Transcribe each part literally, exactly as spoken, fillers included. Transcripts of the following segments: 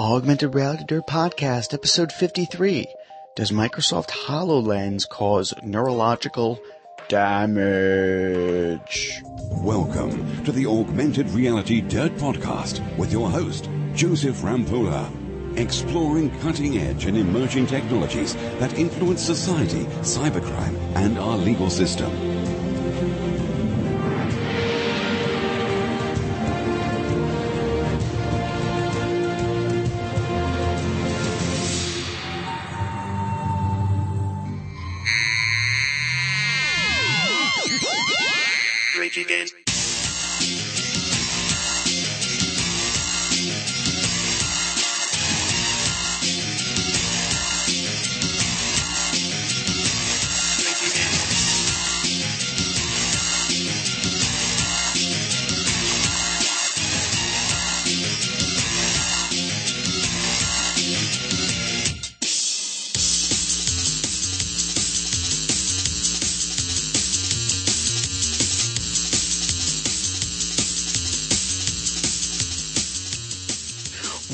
Augmented Reality Dirt Podcast, Episode fifty-three. Does Microsoft HoloLens cause neurological damage? Welcome to the Augmented Reality Dirt Podcast with your host, Joseph Rampolla, exploring cutting-edge and emerging technologies that influence society, cybercrime, and our legal system.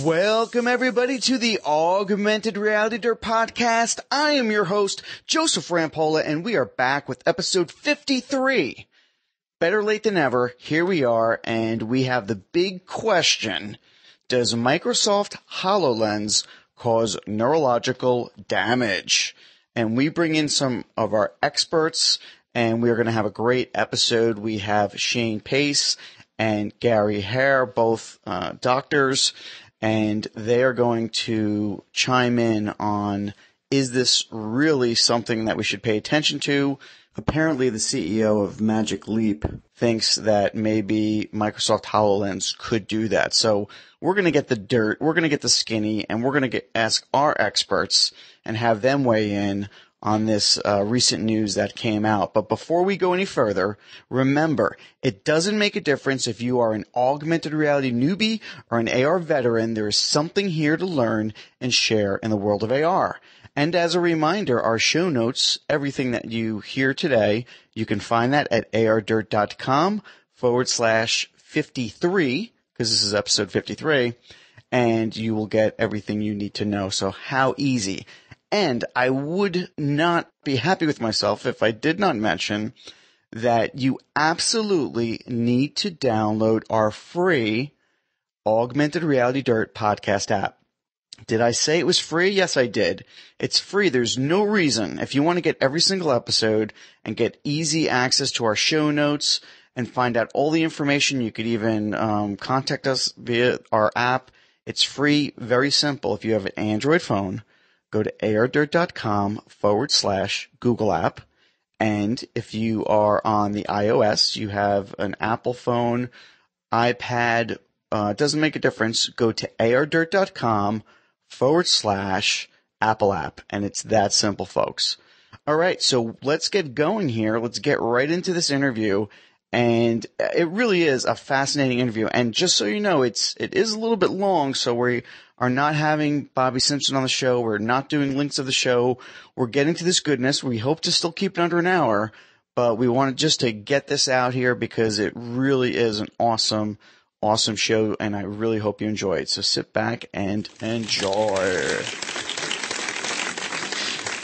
Welcome, everybody, to the Augmented Reality Dirt Podcast. I am your host, Joseph Rampolla, and we are back with episode fifty-three. Better late than ever. Here we are, and we have the big question. Does Microsoft HoloLens cause neurological damage? And we bring in some of our experts, and we are going to have a great episode. We have Shane Pase and Garry Hare, both uh, doctors, and they are going to chime in on, is this really something that we should pay attention to? Apparently, the C E O of Magic Leap thinks that maybe Microsoft HoloLens could do that. So we're going to get the dirt, we're going to get the skinny, and we're going to get, ask our experts and have them weigh in on this uh, recent news that came out. But before we go any further, remember, it doesn't make a difference if you are an augmented reality newbie or an A R veteran. There is something here to learn and share in the world of A R. And as a reminder, our show notes, everything that you hear today, you can find that at ARDirt.com forward slash 53, because this is episode fifty-three, and you will get everything you need to know. So how easy. And I would not be happy with myself if I did not mention that you absolutely need to download our free Augmented Reality Dirt podcast app. Did I say it was free? Yes, I did. It's free. There's no reason. If you want to get every single episode and get easy access to our show notes and find out all the information, you could even um, contact us via our app. It's free. Very simple. If you have an Android phone, go to ARDirt.com forward slash Google app. And if you are on the iOS, you have an Apple phone, iPad, uh, doesn't make a difference. Go to ARDirt.com forward slash Apple app. And it's that simple, folks. All right. So let's get going here. Let's get right into this interview. And it really is a fascinating interview. And just so you know, it's, it is a little bit long. So we are not having Bobby Simpson on the show. We're not doing links of the show. We're getting to this goodness. We hope to still keep it under an hour, but we wanted just to get this out here because it really is an awesome, awesome show. And I really hope you enjoy it. So sit back and enjoy.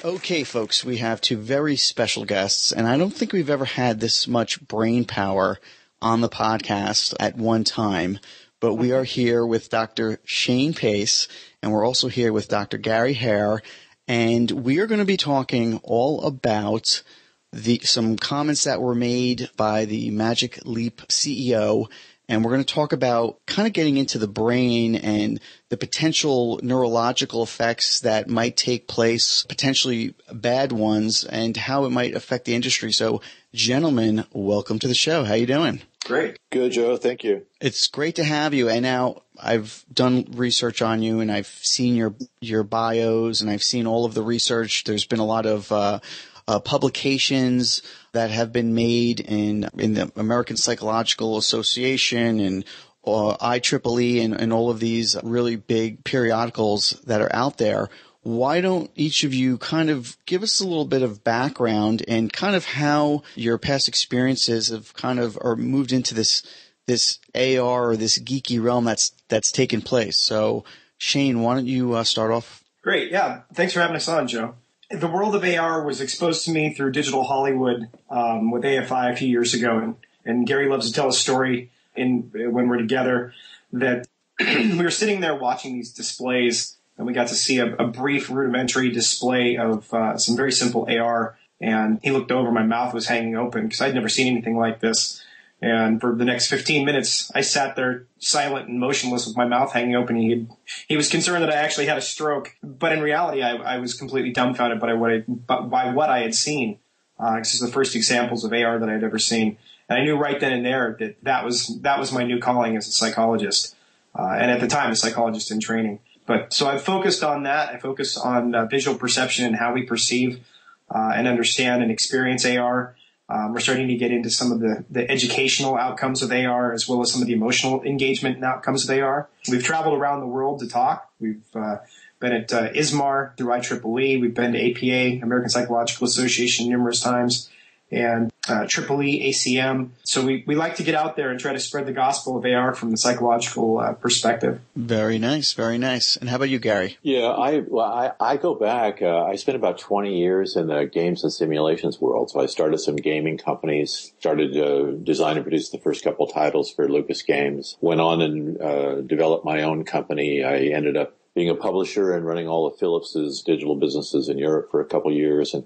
Okay, folks, we have two very special guests, and I don't think we've ever had this much brain power on the podcast at one time, but we are here with Doctor Shane Pase, and we're also here with Doctor Garry Hare, and we are going to be talking all about the some comments that were made by the Magic Leap C E O, and we're going to talk about kind of getting into the brain and the potential neurological effects that might take place, potentially bad ones, and how it might affect the industry. So, gentlemen, welcome to the show. How you doing? Great. Good, Joe. Thank you. It's great to have you. And now I've done research on you, and I've seen your your bios, and I've seen all of the research. There's been a lot of uh, uh, publications that have been made in in the American Psychological Association and uh, I triple E and, and all of these really big periodicals that are out there. Why don't each of you kind of give us a little bit of background and kind of how your past experiences have kind of or moved into this this A R or this geeky realm that's that's taken place. So Shane, why don't you uh, start off? Great. Yeah. Thanks for having us on, Joe. The world of A R was exposed to me through Digital Hollywood um, with A F I a few years ago. And, and Gary loves to tell a story in when we're together that we were sitting there watching these displays, and we got to see a, a brief rudimentary display of uh, some very simple A R. And he looked over. My mouth was hanging open because I'd never seen anything like this. And for the next fifteen minutes, I sat there silent and motionless with my mouth hanging open. He had, he was concerned that I actually had a stroke. But in reality, I, I was completely dumbfounded by what I, by what I had seen. Uh, this is the first examples of A R that I'd ever seen. And I knew right then and there that that was, that was my new calling as a psychologist. Uh, and at the time, a psychologist in training. But so I focused on that. I focused on uh, visual perception and how we perceive uh, and understand and experience A R. Um, we're starting to get into some of the, the educational outcomes of A R, as well as some of the emotional engagement and outcomes of A R. We've traveled around the world to talk. We've uh, been at uh, ISMAR through I triple E. We've been to A P A, American Psychological Association, numerous times, and uh, triple E, A C M. So we, we like to get out there and try to spread the gospel of A R from the psychological uh, perspective. Very nice, very nice. And how about you, Gary? Yeah, I well, I, I go back. Uh, I spent about twenty years in the games and simulations world. So I started some gaming companies, started to design and produce the first couple titles for Lucas Games, went on and uh, developed my own company. I ended up being a publisher and running all of Philips's digital businesses in Europe for a couple years. And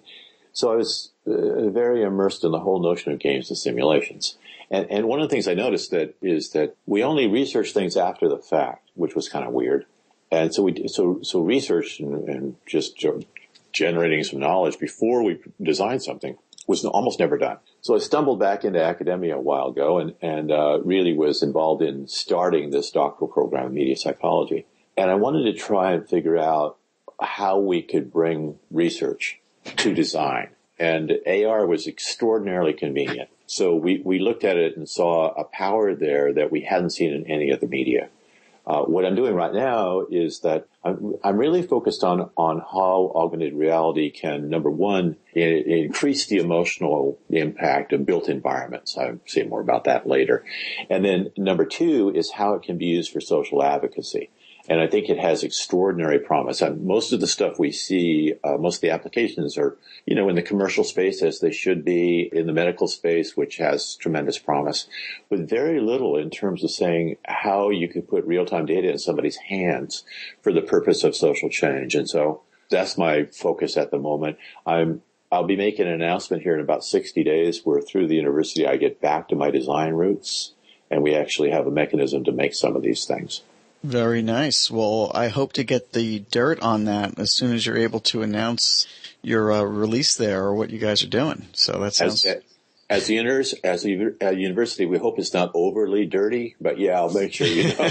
so I was uh, very immersed in the whole notion of games and simulations. And, and one of the things I noticed that is that we only research things after the fact, which was kind of weird. And so we so so research and, and just generating some knowledge before we designed something was almost never done. So I stumbled back into academia a while ago and, and uh, really was involved in starting this doctoral program in media psychology. And I wanted to try and figure out how we could bring research to design, and A R was extraordinarily convenient. So we, we looked at it and saw a power there that we hadn't seen in any other media. Uh, what I'm doing right now is that I'm, I'm really focused on, on how augmented reality can, number one, it, it increase the emotional impact of built environments. I'll say more about that later. And then number two is how it can be used for social advocacy. And I think it has extraordinary promise. And most of the stuff we see, uh, most of the applications are, you know, in the commercial space, as they should be, in the medical space, which has tremendous promise, with very little in terms of saying how you could put real-time data in somebody's hands for the purpose of social change. And so that's my focus at the moment. I'm I'll be making an announcement here in about sixty days where through the university I get back to my design roots, and we actually have a mechanism to make some of these things. Very nice. Well, I hope to get the dirt on that as soon as you're able to announce your uh, release there or what you guys are doing. So that sounds. As, as the inners, as a university, we hope it's not overly dirty, but yeah, I'll make sure you know.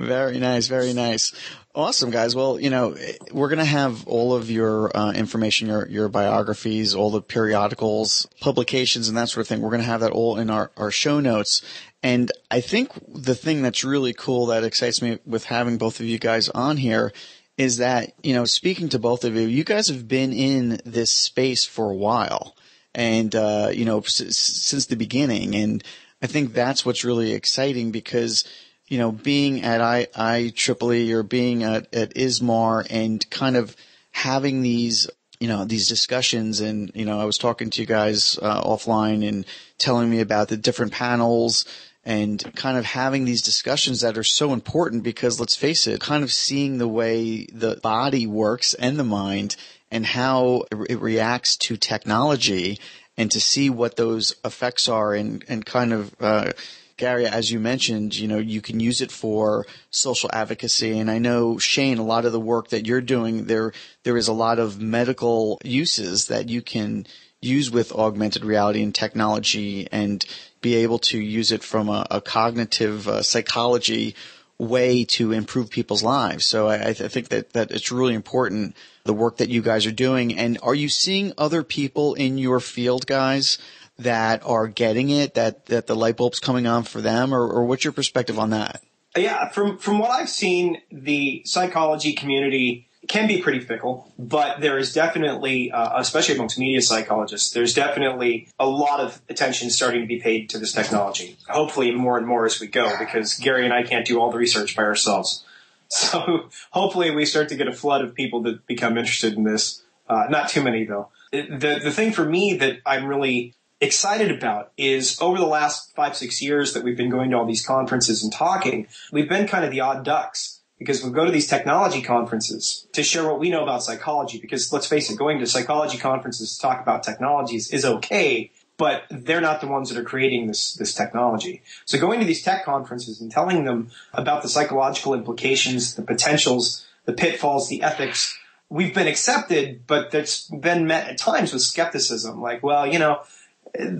Very nice. Very nice. Awesome, guys. Well, you know, we're going to have all of your uh, information, your your biographies, all the periodicals, publications, and that sort of thing. We're going to have that all in our, our show notes. And I think the thing that's really cool that excites me with having both of you guys on here is that, you know, speaking to both of you, you guys have been in this space for a while and, uh, you know, s- since the beginning. And I think that's what's really exciting because, you know, being at I- I triple E or being at, at ISMAR and kind of having these you know, these discussions and, you know, I was talking to you guys uh, offline and telling me about the different panels and kind of having these discussions that are so important because let's face it, kind of seeing the way the body works and the mind and how it reacts to technology and to see what those effects are and, and kind of, uh, Gary, as you mentioned, you know, you can use it for social advocacy. And I know, Shane, a lot of the work that you're doing, there there is a lot of medical uses that you can use with augmented reality and technology and be able to use it from a, a cognitive uh, psychology way to improve people's lives. So I, I think that, that it's really important, the work that you guys are doing. And are you seeing other people in your field, guys, that are getting it, that, that the light bulb's coming on for them, or, or what's your perspective on that? Yeah, from, from what I've seen, the psychology community can be pretty fickle, but there is definitely, uh, especially amongst media psychologists, there's definitely a lot of attention starting to be paid to this technology, hopefully more and more as we go, because Gary and I can't do all the research by ourselves. So hopefully we start to get a flood of people that become interested in this. Uh, not too many, though. The, the thing for me that I'm really excited about is over the last five, six years that we've been going to all these conferences and talking, we've been kind of the odd ducks because we'll go to these technology conferences to share what we know about psychology. Because let's face it, going to psychology conferences to talk about technologies is okay, but they're not the ones that are creating this, this technology. So going to these tech conferences and telling them about the psychological implications, the potentials, the pitfalls, the ethics, we've been accepted, but that's been met at times with skepticism. Like, well, you know,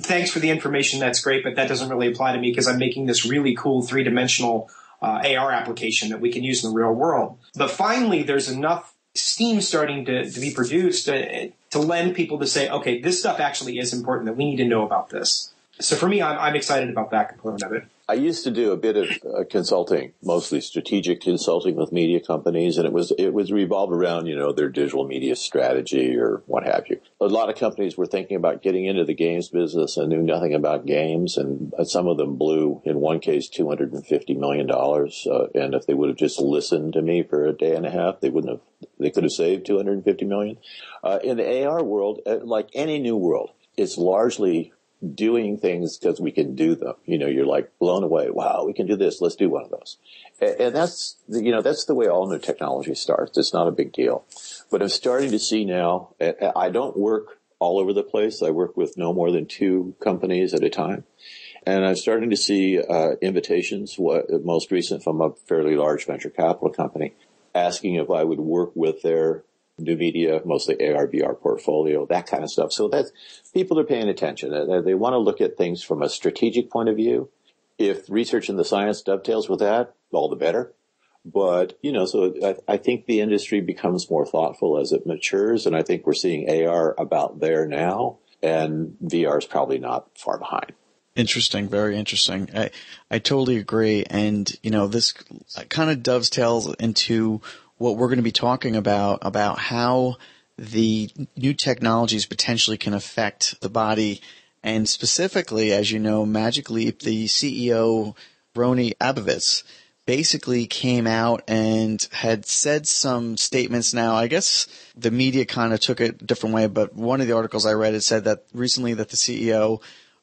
thanks for the information. That's great, but that doesn't really apply to me because I'm making this really cool three-dimensional uh, A R application that we can use in the real world. But finally, there's enough steam starting to, to be produced to, to lend people to say, okay, this stuff actually is important, that we need to know about this. So for me, I'm, I'm excited about that component of it. I used to do a bit of uh, consulting, mostly strategic consulting with media companies, and it was it was revolved around, you know, their digital media strategy or what have you. A lot of companies were thinking about getting into the games business and knew nothing about games, and some of them blew, in one case, two hundred fifty million dollars. Uh, and if they would have just listened to me for a day and a half, they wouldn't have. They could have saved two hundred fifty million dollars. Uh, in the A R world, like any new world, it's largely doing things because we can do them. You know, you're like blown away. Wow, we can do this. Let's do one of those. And, and that's, you know, that's the way all new technology starts. It's not a big deal. But I'm starting to see now, I don't work all over the place. I work with no more than two companies at a time. And I'm starting to see uh, invitations, what, most recent from a fairly large venture capital company, asking if I would work with their new media, mostly A R, V R portfolio, that kind of stuff. So that's, people are paying attention. They, they want to look at things from a strategic point of view. If research in the science dovetails with that, all the better. But, you know, so I, I think the industry becomes more thoughtful as it matures, and I think we're seeing A R about there now, and V R is probably not far behind. Interesting. Very interesting. I, I totally agree. And, you know, this kind of dovetails into what we're going to be talking about, about how the new technologies potentially can affect the body. And specifically, as you know, Magic Leap, the C E O, Rony Abovitz, basically came out and had said some statements. Now, I guess the media kind of took it a different way, but one of the articles I read, it said that recently that the C E O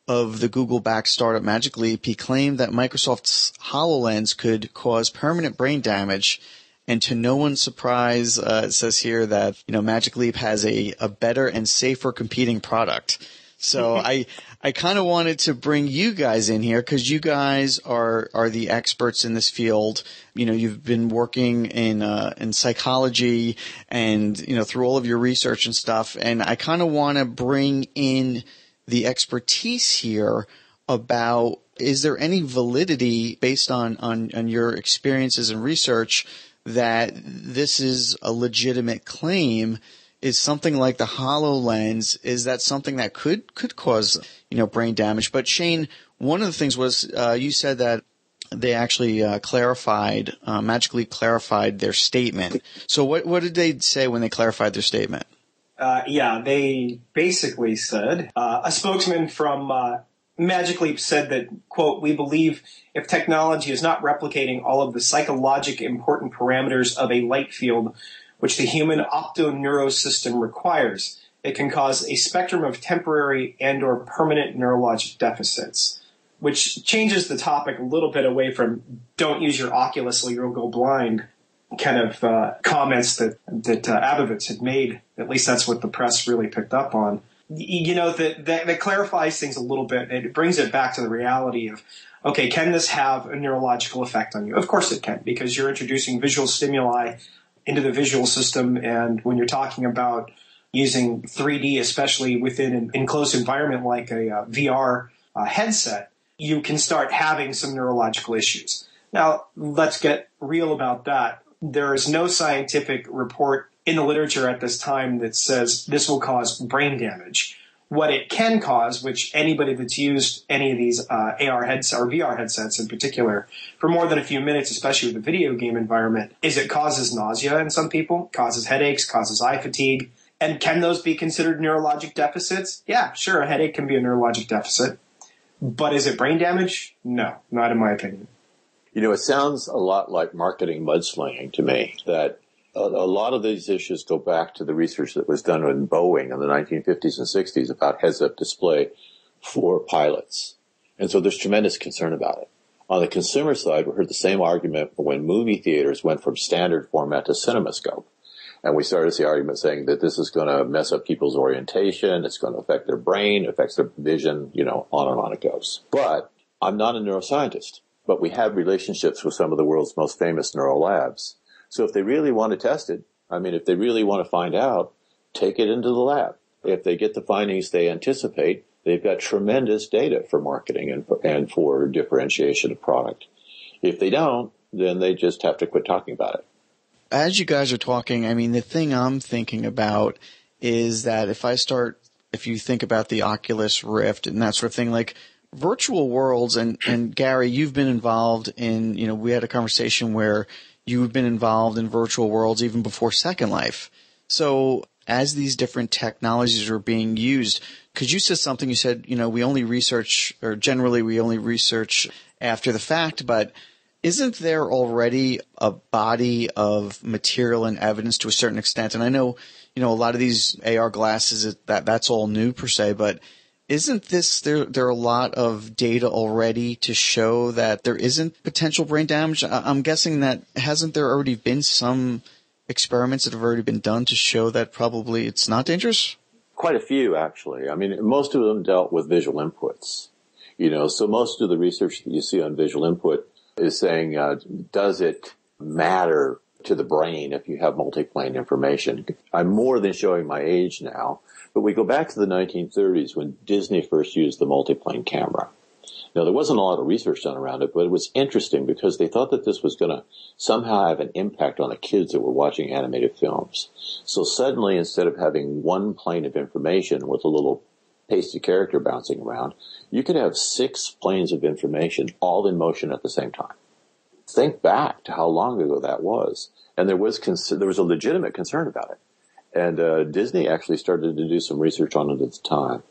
of the Google-backed startup Magic Leap, he claimed that Microsoft's HoloLens could cause permanent brain damage. And to no one's surprise, uh, it says here that, you know, Magic Leap has a, a better and safer competing product. So I I kind of wanted to bring you guys in here because you guys are are the experts in this field. You know, you've been working in uh, in psychology and, you know, through all of your research and stuff. And I kind of want to bring in the expertise here about, is there any validity based on, on, on your experiences and research that this is a legitimate claim? Is something like the HoloLens, is that something that could could cause, you know, brain damage? But Shane, one of the things was uh, you said that they actually uh, clarified, uh, magically clarified their statement. So what what did they say when they clarified their statement? Uh, yeah, they basically said uh, a spokesman from uh, Magic Leap said that, quote, we believe if technology is not replicating all of the psychologic important parameters of a light field, which the human opto-neuro system requires, it can cause a spectrum of temporary and or permanent neurologic deficits, which changes the topic a little bit away from don't use your Oculus or you'll go blind kind of uh, comments that, that uh, Abovitz had made. At least that's what the press really picked up on. You know, that, that, that clarifies things a little bit. It brings it back to the reality of, okay, can this have a neurological effect on you? Of course it can, because you're introducing visual stimuli into the visual system. And when you're talking about using three D, especially within an enclosed environment like a uh, V R uh, headset, you can start having some neurological issues. Now, let's get real about that. There is no scientific report in the literature at this time that says this will cause brain damage. What it can cause, which anybody that's used any of these uh, A R headsets or V R headsets in particular for more than a few minutes, especially with the video game environment, is it causes nausea in some people, causes headaches, causes eye fatigue. And can those be considered neurologic deficits? Yeah, sure, a headache can be a neurologic deficit. But is it brain damage? No, not in my opinion. You know, it sounds a lot like marketing mudslinging to me, that a, a lot of these issues go back to the research that was done in Boeing in the nineteen fifties and sixties about heads-up display for pilots. And so there's tremendous concern about it. On the consumer side, we heard the same argument when movie theaters went from standard format to CinemaScope. And we started to see arguments saying that this is going to mess up people's orientation, it's going to affect their brain, affects their vision, you know, on and on it goes. But I'm not a neuroscientist, but we have relationships with some of the world's most famous neural labs. So if they really want to test it, I mean, if they really want to find out, take it into the lab. If they get the findings they anticipate, they've got tremendous data for marketing and for, and for differentiation of product. If they don't, then they just have to quit talking about it. As you guys are talking, I mean, the thing I'm thinking about is that if I start, if you think about the Oculus Rift and that sort of thing, like virtual worlds, and, and Gary, you've been involved in, you know, we had a conversation where you've been involved in virtual worlds even before Second Life. So as these different technologies are being used, because you said something, you said, you know, we only research, or generally we only research after the fact, but isn't there already a body of material and evidence to a certain extent? And I know, you know, a lot of these A R glasses, that that's all new per se, but isn't this, there, there are a lot of data already to show that there isn't potential brain damage? I'm guessing that hasn't there already been some experiments that have already been done to show that probably it's not dangerous? Quite a few, actually. I mean, most of them dealt with visual inputs, you know, so most of the research that you see on visual input is saying, uh, does it matter to the brain if you have multiplane information? I'm more than showing my age now, but we go back to the nineteen thirties when Disney first used the multiplane camera. Now, there wasn't a lot of research done around it, but it was interesting because they thought that this was going to somehow have an impact on the kids that were watching animated films. So suddenly, instead of having one plane of information with a little pasty character bouncing around, you could have six planes of information all in motion at the same time. Think back to how long ago that was. And there was cons- there was a legitimate concern about it. And uh, Disney actually started to do some research on it at the time.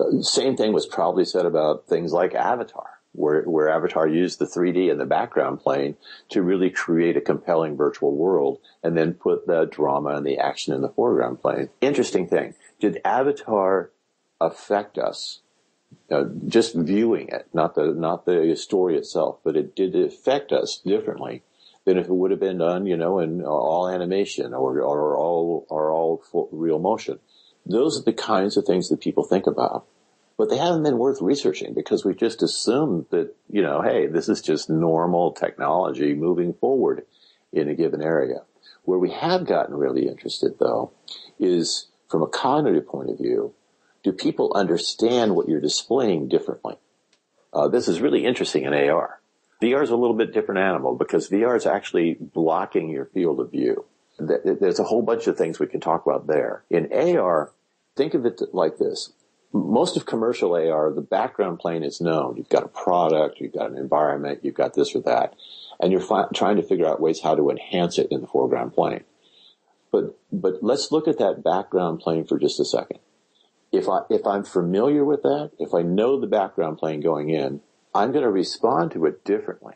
Uh, same thing was probably said about things like Avatar, where, where Avatar used the three D and the background plane to really create a compelling virtual world and then put the drama and the action in the foreground plane. Interesting thing. Did Avatar affect us, uh, just viewing it, not the not the story itself, but it did affect us differently than if it would have been done, you know, in all animation or or all or all real motion? Those are the kinds of things that people think about, but they haven't been worth researching because we just assumed that, you know, hey, this is just normal technology moving forward in a given area. Where we have gotten really interested, though, is from a cognitive point of view. Do people understand what you're displaying differently? Uh, this is really interesting in A R. V R is a little bit different animal because V R is actually blocking your field of view. There's a whole bunch of things we can talk about there. In A R, think of it like this. Most of commercial A R, the background plane is known. You've got a product, you've got an environment, you've got this or that, and you're fi- trying to figure out ways how to enhance it in the foreground plane. But, but let's look at that background plane for just a second. If I, if I'm familiar with that, if I know the background plane going in, I'm going to respond to it differently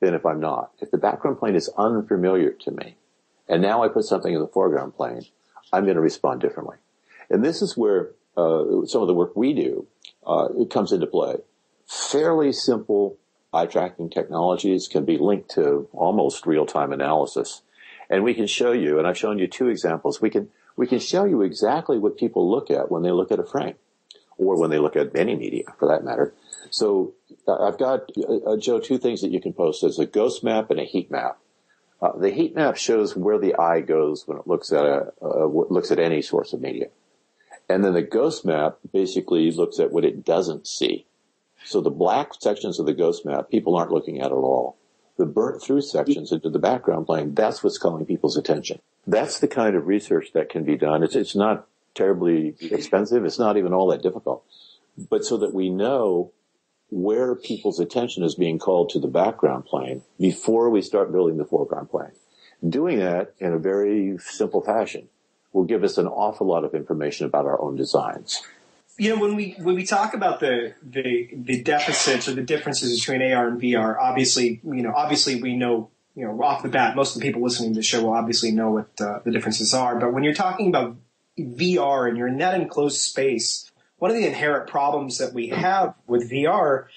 than if I'm not. If the background plane is unfamiliar to me, and now I put something in the foreground plane, I'm going to respond differently. And this is where uh, some of the work we do uh, it comes into play. Fairly simple eye-tracking technologies can be linked to almost real-time analysis. And we can show you, and I've shown you two examples, we can We can show you exactly what people look at when they look at a frame or when they look at any media, for that matter. So uh, I've got, uh, Joe, two things that you can post. There's a ghost map and a heat map. Uh, the heat map shows where the eye goes when it looks at a, uh, looks at any source of media. And then the ghost map basically looks at what it doesn't see. So the black sections of the ghost map, people aren't looking at at all. The burnt-through sections into the background plane, that's what's calling people's attention. That's the kind of research that can be done. It's, it's not terribly expensive. It's not even all that difficult. But so that we know where people's attention is being called to the background plane before we start building the foreground plane. Doing that in a very simple fashion will give us an awful lot of information about our own designs. you know, when we when we talk about the, the the deficits or the differences between A R and V R, obviously, you know, obviously we know, you know, off the bat, most of the people listening to the show will obviously know what uh, the differences are. But when you're talking about V R and you're in that enclosed space, one of the inherent problems that we have with V R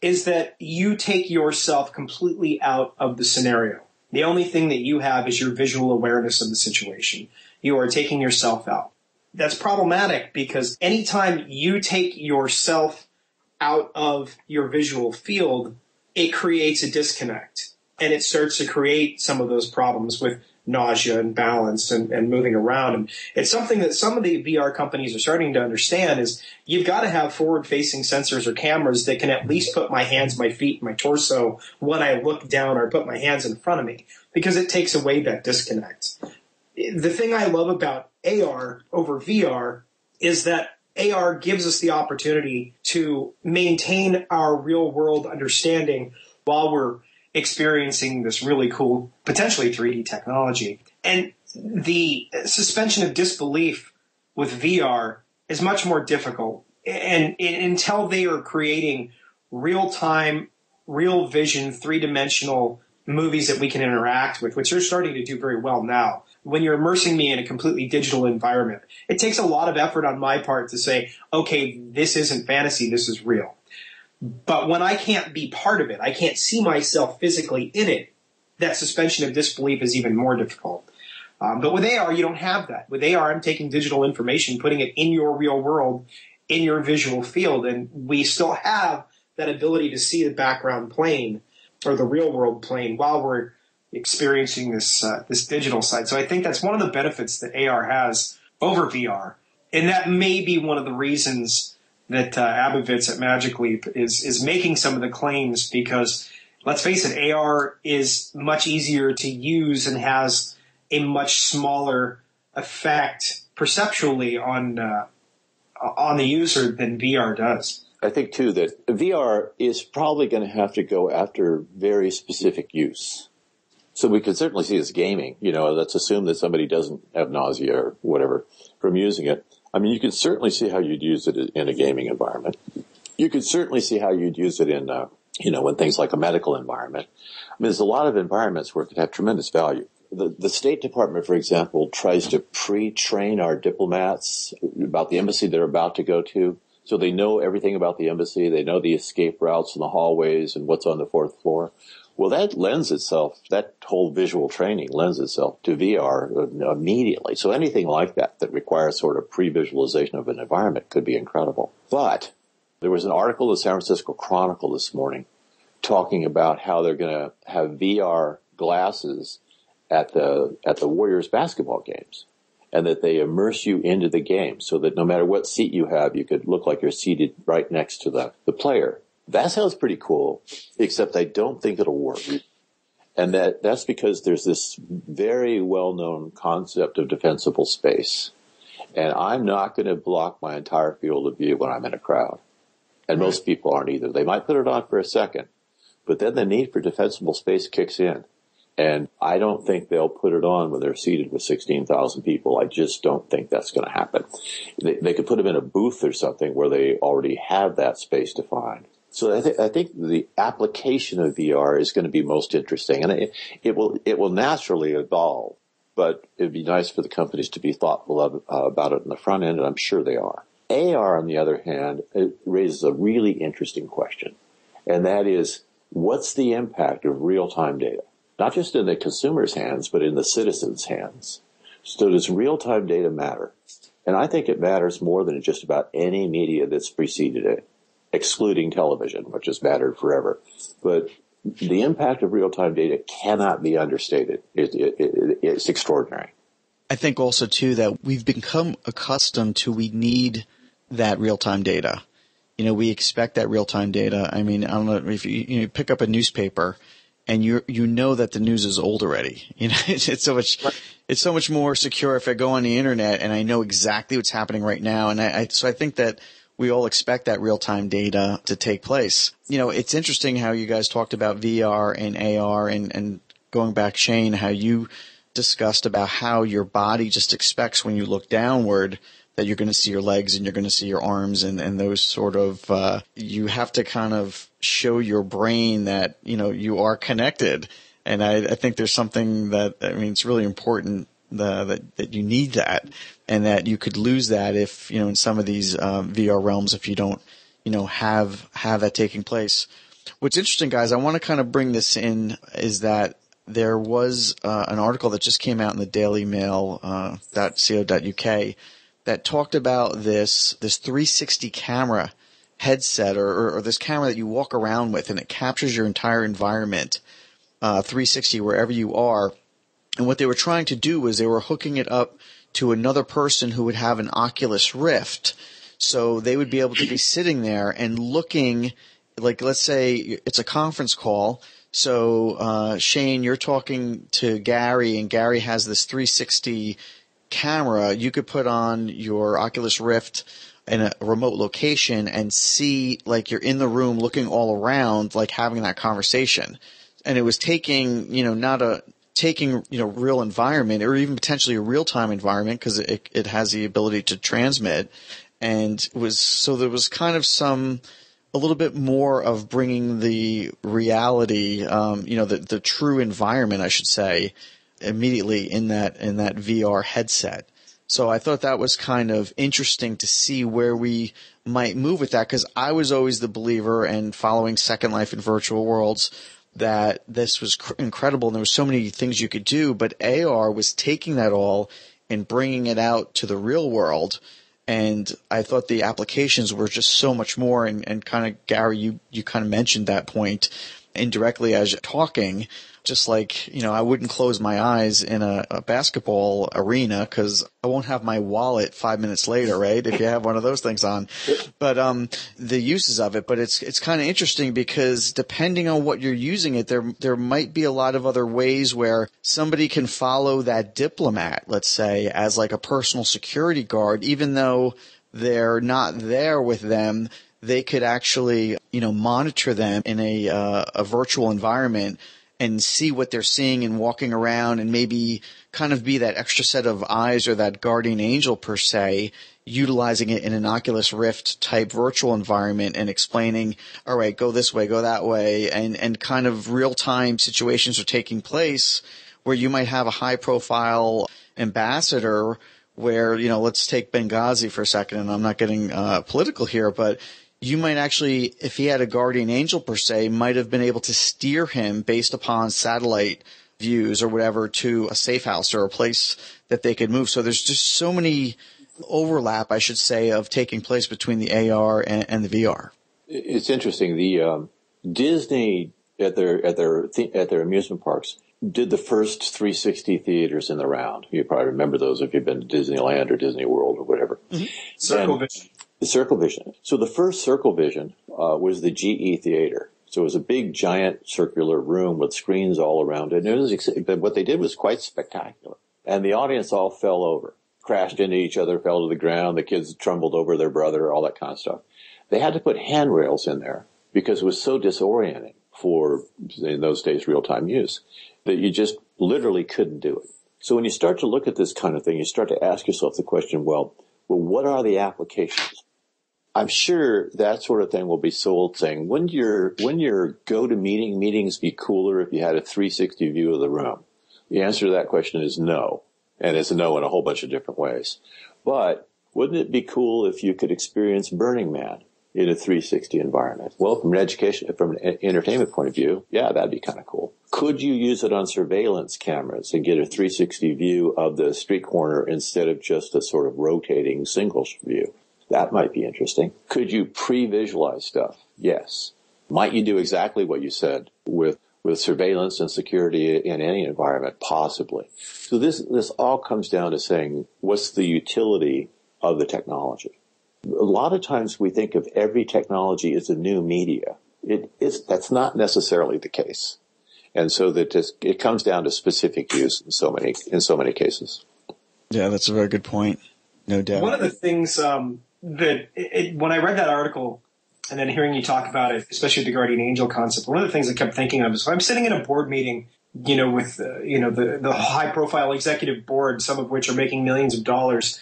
is that you take yourself completely out of the scenario. The only thing that you have is your visual awareness of the situation. You are taking yourself out. That's problematic because anytime you take yourself out of your visual field, it creates a disconnect. And it starts to create some of those problems with nausea and balance and, and moving around. And it's something that some of the V R companies are starting to understand is you've got to have forward-facing sensors or cameras that can at least put my hands, my feet, my torso when I look down or put my hands in front of me because it takes away that disconnect. The thing I love about A R over V R is that A R gives us the opportunity to maintain our real-world understanding while we're experiencing this really cool, potentially three D technology. And the suspension of disbelief with V R is much more difficult. And, and until they are creating real-time, real-vision, three-dimensional movies that we can interact with, which they're starting to do very well now, when you're immersing me in a completely digital environment, it takes a lot of effort on my part to say, okay, this isn't fantasy, this is real. But when I can't be part of it, I can't see myself physically in it, that suspension of disbelief is even more difficult. Um, but with A R, you don't have that. With A R, I'm taking digital information, putting it in your real world, in your visual field, and we still have that ability to see the background plane or the real world plane while we're experiencing this uh, this digital side. So I think that's one of the benefits that A R has over V R. And that may be one of the reasons that uh, Abovitz at Magic Leap is, is making some of the claims because, let's face it, A R is much easier to use and has a much smaller effect perceptually on, uh, on the user than V R does. I think, too, that V R is probably going to have to go after very specific use. So we can certainly see it's gaming. You know, let's assume that somebody doesn't have nausea or whatever from using it. I mean, you can certainly see how you'd use it in a gaming environment. You can certainly see how you'd use it in, uh, you know, in things like a medical environment. I mean, there's a lot of environments where it could have tremendous value. The, the State Department, for example, tries to pre-train our diplomats about the embassy they're about to go to. So they know everything about the embassy. They know the escape routes and the hallways and what's on the fourth floor. Well, that lends itself, that whole visual training lends itself to V R immediately. So anything like that that requires sort of pre-visualization of an environment could be incredible. But there was an article in the San Francisco Chronicle this morning talking about how they're going to have V R glasses at the at the Warriors basketball games and that they immerse you into the game so that no matter what seat you have, you could look like you're seated right next to the, the player. That sounds pretty cool, except I don't think it'll work. And that, that's because there's this very well-known concept of defensible space. And I'm not going to block my entire field of view when I'm in a crowd. And most people aren't either. They might put it on for a second, but then the need for defensible space kicks in. And I don't think they'll put it on when they're seated with sixteen thousand people. I just don't think that's going to happen. They, they could put them in a booth or something where they already have that space defined. So I, th- I think the application of V R is going to be most interesting, and it, it will it will naturally evolve. But it'd be nice for the companies to be thoughtful of, uh, about it in the front end, and I'm sure they are. A R, on the other hand, it raises a really interesting question, and that is, what's the impact of real-time data? Not just in the consumer's hands, but in the citizen's hands. So does real-time data matter? And I think it matters more than just about any media that's preceded it, excluding television, which has mattered forever. But the impact of real-time data cannot be understated. It, it, it, it's extraordinary. I think also, too, that we've become accustomed to we need that real-time data. You know, we expect that real-time data. I mean, I don't know, if you, you know, pick up a newspaper and you you know that the news is old already. You know, it's, it's so much it's so much more secure if I go on the internet and I know exactly what's happening right now. And I, I so I think that we all expect that real-time data to take place. You know, it's interesting how you guys talked about V R and A R and, and going back, Shane, how you discussed about how your body just expects when you look downward that you're going to see your legs and you're going to see your arms and, and those sort of, uh, you have to kind of show your brain that, you know, you are connected. And I, I think there's something that, I mean, it's really important the, that, that you need that, and that you could lose that if, you know, in some of these um, V R realms, if you don't, you know, have, have that taking place. What's interesting, guys, I want to kind of bring this in, is that there was uh, an article that just came out in the Daily Mail, uh, .co.uk, that talked about this, this three sixty camera headset, or, or, or this camera that you walk around with, and it captures your entire environment, uh, three sixty, wherever you are. And what they were trying to do was they were hooking it up to another person who would have an Oculus Rift. So they would be able to be sitting there and looking, like, let's say it's a conference call. So, uh, Shane, you're talking to Garry, and Garry has this three sixty camera. You could put on your Oculus Rift in a remote location and see, like, you're in the room looking all around, like having that conversation. And it was taking, you know, not a taking, you know, real environment, or even potentially a real time environment, because it, it has the ability to transmit. And it was, so there was kind of some, a little bit more of bringing the reality, um, you know, the, the true environment, I should say, immediately in that, in that V R headset. So I thought that was kind of interesting to see where we might move with that, because I was always the believer, and following Second Life and Virtual Worlds, that this was cr- incredible and there were so many things you could do, but A R was taking that all and bringing it out to the real world. And I thought the applications were just so much more. And, and kind of, Garry, you, you kind of mentioned that point indirectly as you're talking, just like, you know, I wouldn't close my eyes in a, a basketball arena, because I won't have my wallet five minutes later, right? If you have one of those things on. But um, the uses of it, but it's it's kind of interesting, because depending on what you're using it, there there might be a lot of other ways where somebody can follow that diplomat, let's say, as like a personal security guard, even though they're not there with them. They could actually, you know, monitor them in a uh, a virtual environment and see what they're seeing and walking around, and maybe kind of be that extra set of eyes, or that guardian angel per se, utilizing it in an Oculus Rift type virtual environment and explaining, all right, go this way, go that way. And, and kind of real time situations are taking place where you might have a high profile ambassador where, you know, let's take Benghazi for a second, and I'm not getting uh, political here, but you might actually, if he had a guardian angel per se, might have been able to steer him based upon satellite views or whatever to a safe house or a place that they could move. So there's just so many overlap, I should say, of taking place between the A R and, and the V R. It's interesting. The um, Disney at their at their th- at their amusement parks did the first three sixty theaters in the round. You probably remember those if you've been to Disneyland or Disney World or whatever. Mm-hmm. Circle Vision. The Circle Vision. So the first Circle Vision uh, was the G E Theater. So it was a big, giant, circular room with screens all around it. And it was, but what they did was quite spectacular. And the audience all fell over, crashed into each other, fell to the ground. The kids trembled over their brother, all that kind of stuff. They had to put handrails in there because it was so disorienting for, in those days, real-time use, that you just literally couldn't do it. So when you start to look at this kind of thing, you start to ask yourself the question, well, well what are the applications? I'm sure that sort of thing will be sold saying, wouldn't your, wouldn't your go-to-meeting meetings be cooler if you had a three sixty view of the room? The answer to that question is no. And it's a no in a whole bunch of different ways. But wouldn't it be cool if you could experience Burning Man in a three sixty environment? Well, from an education, from an entertainment point of view, yeah, that'd be kind of cool. Could you use it on surveillance cameras and get a three sixty view of the street corner instead of just a sort of rotating single view? That might be interesting. Could you pre-visualize stuff? Yes. Might you do exactly what you said with, with surveillance and security in any environment? Possibly. So this, this all comes down to saying, what's the utility of the technology? A lot of times we think of every technology as a new media. It is, that's not necessarily the case. And so that just, it comes down to specific use in so many, in so many cases. Yeah, that's a very good point. No doubt. One of the things, um, that it, when I read that article and then hearing you talk about it, especially the guardian angel concept, one of the things I kept thinking of is if I'm sitting in a board meeting, you know, with, uh, you know, the, the high profile executive board, some of which are making millions of dollars,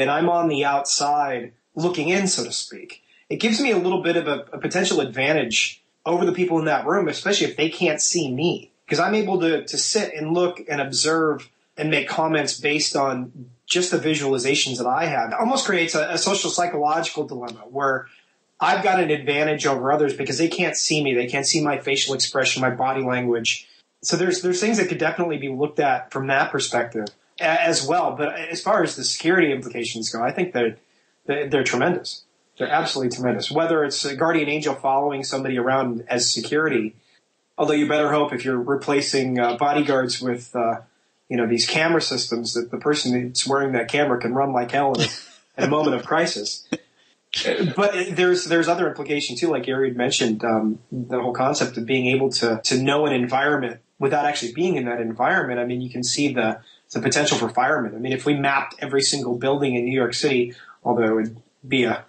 and I'm on the outside looking in, so to speak, it gives me a little bit of a, a potential advantage over the people in that room, especially if they can't see me, because I'm able to, to sit and look and observe and make comments based on just the visualizations that I have. It almost creates a, a social psychological dilemma where I've got an advantage over others because they can't see me. They can't see my facial expression, my body language. So there's there's things that could definitely be looked at from that perspective as well. But as far as the security implications go, I think they're, they're tremendous. They're absolutely tremendous. Whether it's a guardian angel following somebody around as security, although you better hope if you're replacing uh, bodyguards with uh, you know, these camera systems that the person that's wearing that camera can run like hell in a, in a moment of crisis. But there's there's other implications too, like Gary had mentioned, um, the whole concept of being able to to know an environment without actually being in that environment. I mean, you can see the the potential for firemen. I mean, if we mapped every single building in New York City, although it would be a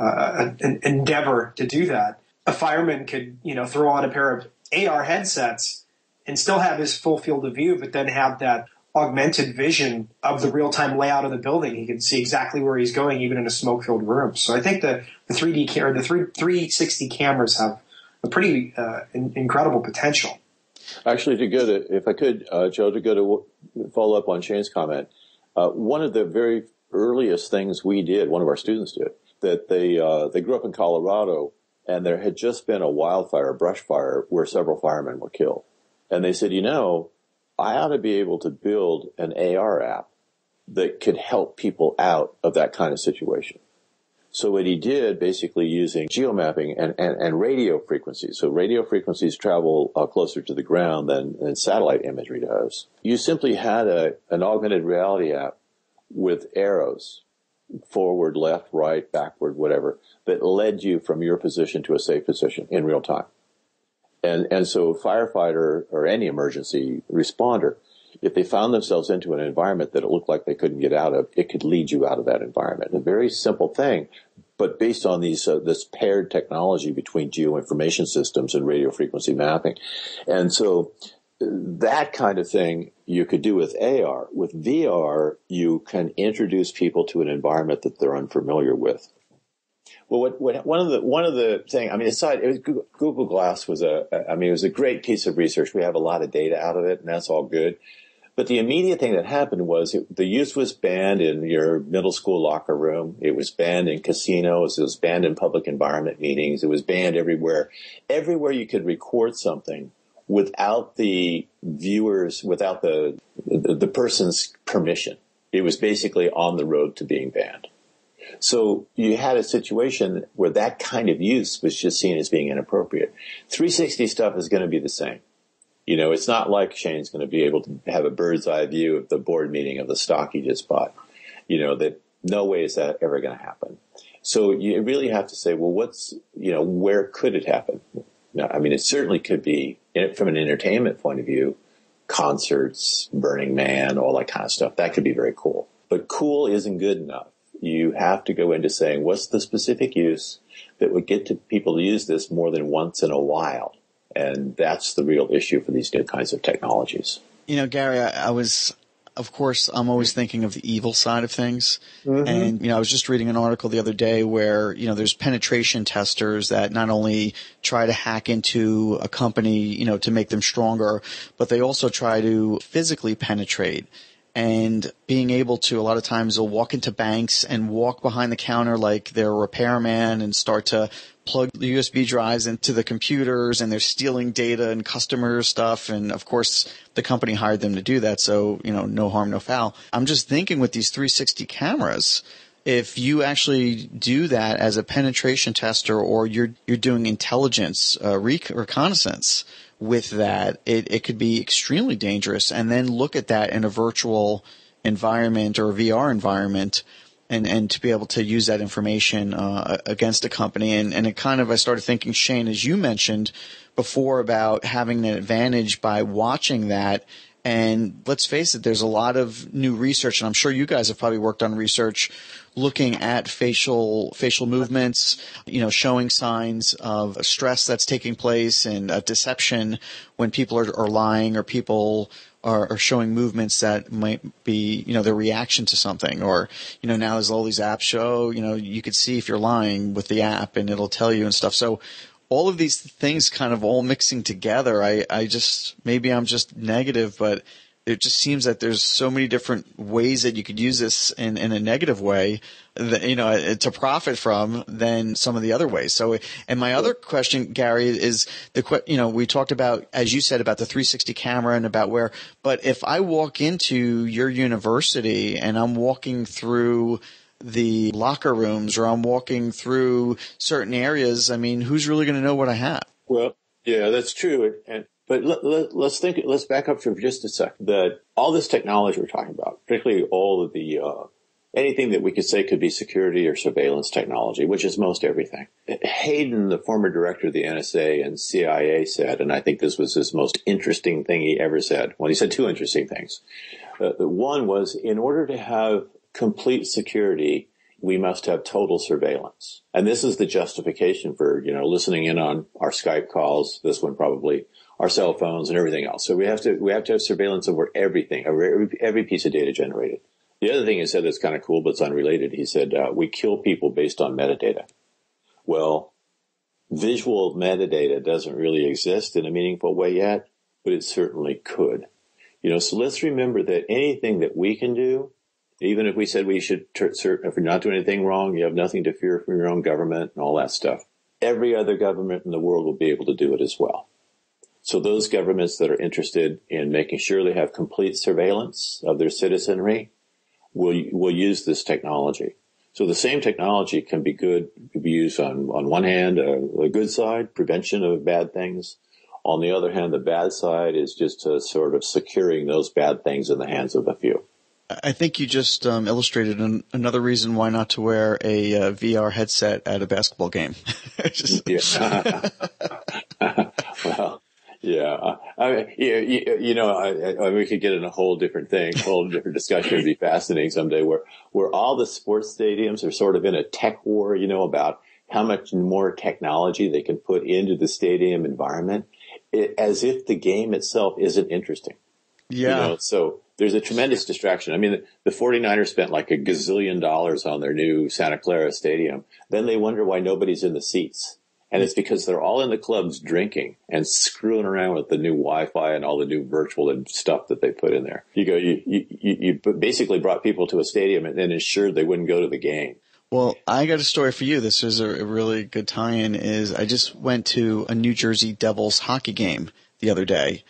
uh, an endeavor to do that, a fireman could you know throw on a pair of A R headsets and still have his full field of view, but then have that augmented vision of the real-time layout of the building. He can see exactly where he's going, even in a smoke-filled room. So I think the, the three D or the three sixty cameras have a pretty uh, in, incredible potential. Actually, to go to, if I could, uh, Joe, to go to follow up on Shane's comment, uh, one of the very earliest things we did, one of our students did, that they uh, they grew up in Colorado, and there had just been a wildfire, a brush fire, where several firemen were killed, and they said, you know. I ought to be able to build an A R app that could help people out of that kind of situation. So what he did, basically using geomapping and, and, and radio frequencies, so radio frequencies travel uh, closer to the ground than, than satellite imagery does. You simply had a, an augmented reality app with arrows, forward, left, right, backward, whatever, that led you from your position to a safe position in real time. And, and so a firefighter or any emergency responder, if they found themselves into an environment that it looked like they couldn't get out of, it could lead you out of that environment. A very simple thing, but based on these uh, this paired technology between geoinformation systems and radio frequency mapping. And so that kind of thing you could do with A R. With V R, you can introduce people to an environment that they're unfamiliar with. Well, what, what, one of the one of the thing, I mean, aside, it was Google, Google Glass was a, I mean, it was a great piece of research. We have a lot of data out of it, and that's all good. But the immediate thing that happened was it, the use was banned in your middle school locker room. It was banned in casinos. It was banned in public environment meetings. It was banned everywhere. Everywhere you could record something without the viewers, without the the, the person's permission. It was basically on the road to being banned. So you had a situation where that kind of use was just seen as being inappropriate. three sixty stuff is going to be the same. You know, it's not like Shane's going to be able to have a bird's eye view of the board meeting of the stock he just bought. You know, that no way is that ever going to happen. So you really have to say, well, what's, you know, where could it happen? Now, I mean, it certainly could be, from an entertainment point of view, concerts, Burning Man, all that kind of stuff. That could be very cool. But cool isn't good enough. You have to go into saying, what's the specific use that would get to people to use this more than once in a while? And that's the real issue for these new kinds of technologies. You know, Gary, I, I was, of course, I'm always thinking of the evil side of things. Mm-hmm. And, you know, I was just reading an article the other day where, you know, there's penetration testers that not only try to hack into a company, you know, to make them stronger, but they also try to physically penetrate. And being able to, a lot of times they'll walk into banks and walk behind the counter like they're a repairman and start to plug the U S B drives into the computers, and they're stealing data and customer stuff. And of course the company hired them to do that. So, you know, no harm, no foul. I'm just thinking with these three sixty cameras, if you actually do that as a penetration tester, or you're, you're doing intelligence, uh, rec- reconnaissance, with that, it, it could be extremely dangerous. And then look at that in a virtual environment or a V R environment, and, and to be able to use that information uh, against a company. And, and it kind of, I started thinking, Shane, as you mentioned before, about having an advantage by watching that. And let's face it, there's a lot of new research, and I'm sure you guys have probably worked on research looking at facial facial movements, you know, showing signs of stress that's taking place and deception when people are, are lying, or people are, are showing movements that might be, you know, their reaction to something. Or, you know, now as all these apps show, you know, you could see if you're lying with the app and it'll tell you and stuff. So all of these things kind of all mixing together, I, I just, maybe I'm just negative, but it just seems that there's so many different ways that you could use this in, in a negative way that, you know, to profit from than some of the other ways. So, and my other question, Gary, is the, you know, we talked about, as you said, about the three sixty camera and about where, but if I walk into your university and I'm walking through the locker rooms or I'm walking through certain areas, I mean, who's really going to know what I have? Well, yeah, that's true. And, But let, let, let's think. Let's back up for just a sec. That all this technology we're talking about, particularly all of the uh, anything that we could say could be security or surveillance technology, which is most everything. Hayden, the former director of the N S A and C I A, said, and I think this was his most interesting thing he ever said. Well, he said two interesting things. Uh, one was, in order to have complete security, we must have total surveillance, and this is the justification for, you know, listening in on our Skype calls. This one probably. Our cell phones and everything else. So we have to we have to have surveillance over everything, over every, every piece of data generated. The other thing he said that's kind of cool, but it's unrelated. He said uh, we kill people based on metadata. Well, visual metadata doesn't really exist in a meaningful way yet, but it certainly could. You know, so let's remember that anything that we can do, even if we said we should, if you're not doing anything wrong, you have nothing to fear from your own government and all that stuff. Every other government in the world will be able to do it as well. So those governments that are interested in making sure they have complete surveillance of their citizenry will will use this technology. So the same technology can be good, can be used on, on one hand, uh, the good side, prevention of bad things. On the other hand, the bad side is just uh, sort of securing those bad things in the hands of a few. I think you just um, illustrated an, another reason why not to wear a uh, V R headset at a basketball game. just... Yeah. Well. Yeah, I mean, you, you know, I, I, we could get in a whole different thing, a whole different discussion. It'd be fascinating someday where, where all the sports stadiums are sort of in a tech war, you know, about how much more technology they can put into the stadium environment, it, as if the game itself isn't interesting. Yeah. You know, so there's a tremendous distraction. I mean, the, the forty-niners spent like a gazillion dollars on their new Santa Clara stadium. Then they wonder why nobody's in the seats. And it's because they're all in the clubs drinking and screwing around with the new Wi-Fi and all the new virtual and stuff that they put in there. You go, you you, you basically brought people to a stadium and then ensured they wouldn't go to the game. Well, I got a story for you. This is a really good tie-in. Is I just went to a New Jersey Devils hockey game the other day,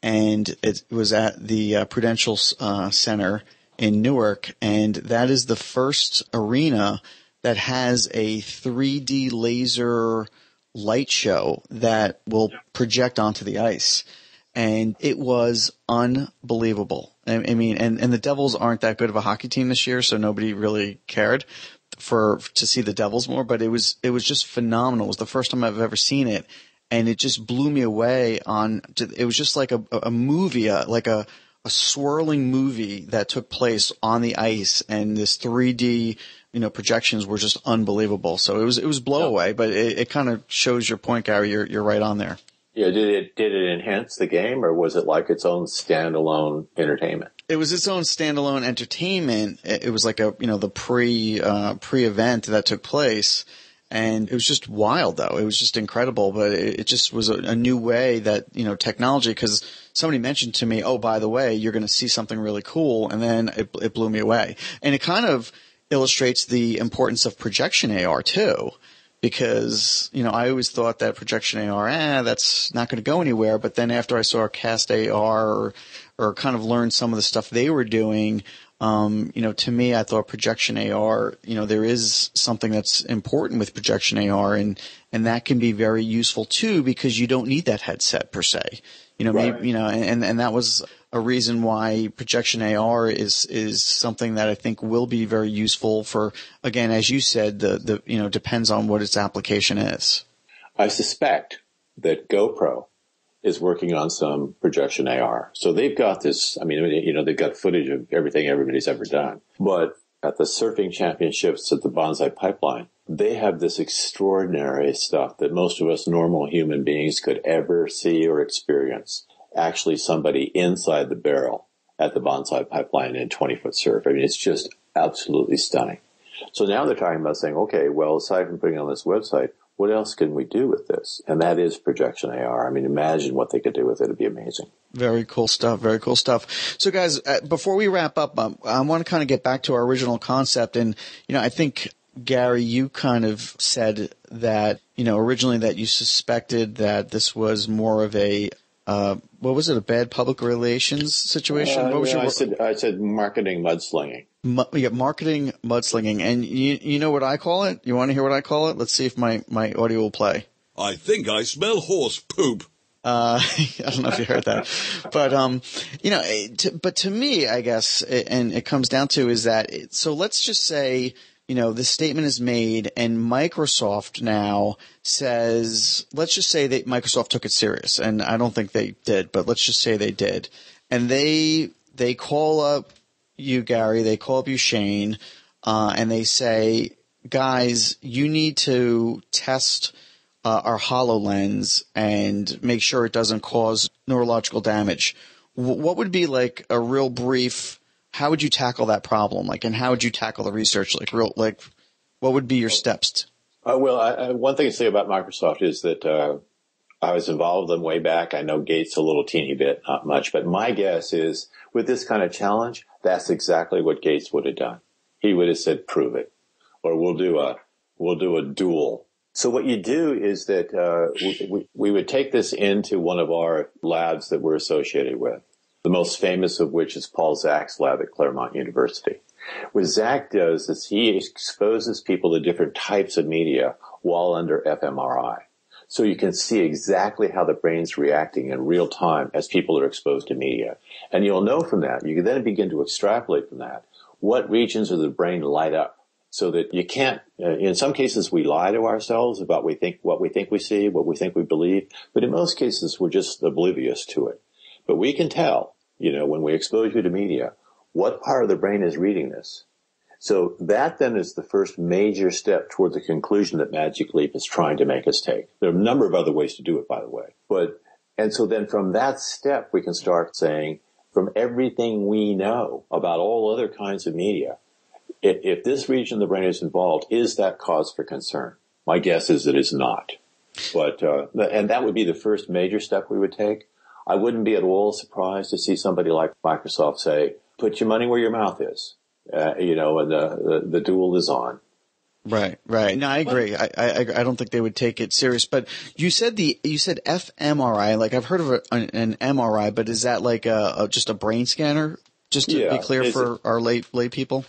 and it was at the uh, Prudential uh, Center in Newark, and that is the first arena that has a three D laser light show that will project onto the ice. And it was unbelievable. I, I mean, and, and the Devils aren't that good of a hockey team this year, so nobody really cared for to see the Devils more, but it was it was just phenomenal. It was the first time I've ever seen it, and it just blew me away. On it was just like a, a movie, a, like a, a swirling movie that took place on the ice, and this three D you know, projections were just unbelievable. So it was, it was blow away, but it, it kind of shows your point, Gary. You're, you're right on there. Yeah. Did it, did it enhance the game, or was it like its own standalone entertainment? It was its own standalone entertainment. It, it was like a, you know, the pre, uh, pre event that took place, and it was just wild though. It was just incredible, but it, it just was a, a new way that, you know, technology, 'cause somebody mentioned to me, oh, by the way, you're going to see something really cool. And then it, it blew me away. And it kind of illustrates the importance of projection A R too, because, you know, I always thought that projection A R, eh, that's not going to go anywhere. But then after I saw Cast A R or, or kind of learned some of the stuff they were doing, um, you know, to me, I thought projection A R, you know, there is something that's important with projection A R, and, and that can be very useful too, because you don't need that headset per se, you know, right. Maybe, you know, and, and that was a reason why projection A R is, is something that I think will be very useful for, again, as you said, the, the, you know, depends on what its application is. I suspect that GoPro is working on some projection A R. So they've got this, I mean, you know, they've got footage of everything everybody's ever done, but at the surfing championships at the Banzai Pipeline, they have this extraordinary stuff that most of us normal human beings could ever see or experience. actually somebody inside the barrel at the Banzai Pipeline in twenty-foot surf. I mean, it's just absolutely stunning. So now they're talking about saying, okay, well, aside from putting on this website, what else can we do with this? And that is projection A R. I mean, imagine what they could do with it. It'd be amazing. Very cool stuff. Very cool stuff. So, guys, uh, before we wrap up, um, I want to kind of get back to our original concept. And, you know, I think, Gary, you kind of said that, you know, originally that you suspected that this was more of a uh, – what was it, a bad public relations situation? Uh, what was yeah, your I, said, I said marketing mudslinging. Yeah, marketing mudslinging. And you, you know what I call it? You want to hear what I call it? Let's see if my, my audio will play. I think I smell horse poop. Uh, I don't know if you heard that. But, um, you know, to, but to me, I guess, and it comes down to is that – so let's just say – you know, this statement is made and Microsoft now says, let's just say that Microsoft took it serious. And I don't think they did, but let's just say they did. And they they call up you, Gary. They call up you, Shane. Uh, and they say, guys, you need to test uh, our HoloLens and make sure it doesn't cause neurological damage. W- what would be like a real brief how would you tackle that problem? Like, and how would you tackle the research? Like, real, like, what would be your steps? Uh, well, I, I, one thing to say about Microsoft is that uh, I was involved with them way back. I know Gates a little teeny bit, not much, but my guess is with this kind of challenge, that's exactly what Gates would have done. He would have said, "Prove it," or "We'll do a we'll do a duel." So what you do is that uh, we, we would take this into one of our labs that we're associated with. The most famous of which is Paul Zach's lab at Claremont University. What Zach does is he exposes people to different types of media while under fMRI. So you can see exactly how the brain's reacting in real time as people are exposed to media. And you'll know from that, you can then begin to extrapolate from that, what regions of the brain light up so that you can't, uh, in some cases we lie to ourselves about we think what we think we see, what we think we believe, but in most cases we're just oblivious to it. But we can tell, you know, when we expose you to media, what part of the brain is reading this. So that then is the first major step toward the conclusion that Magic Leap is trying to make us take. There are a number of other ways to do it, by the way. But, and so then from that step, we can start saying, from everything we know about all other kinds of media, if, if this region of the brain is involved, is that cause for concern? My guess is it is not. But, uh, and that would be the first major step we would take. I wouldn't be at all surprised to see somebody like Microsoft say, put your money where your mouth is, uh, you know, and the, the, the duel is on. Right, right. No, I agree. I, I I don't think they would take it serious. But you said the you said fMRI. Like I've heard of a, an, an M R I, but is that like a, a just a brain scanner? Just to yeah, be clear for our lay lay people.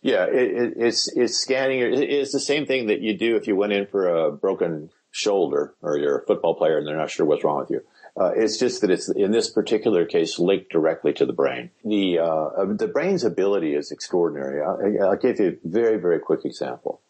Yeah, it, it's it's scanning. It's the same thing that you do if you went in for a broken shoulder or you're a football player and they're not sure what's wrong with you. Uh, it's just that it's, in this particular case, linked directly to the brain. The uh, the brain's ability is extraordinary. I'll, I'll give you a very, very quick example.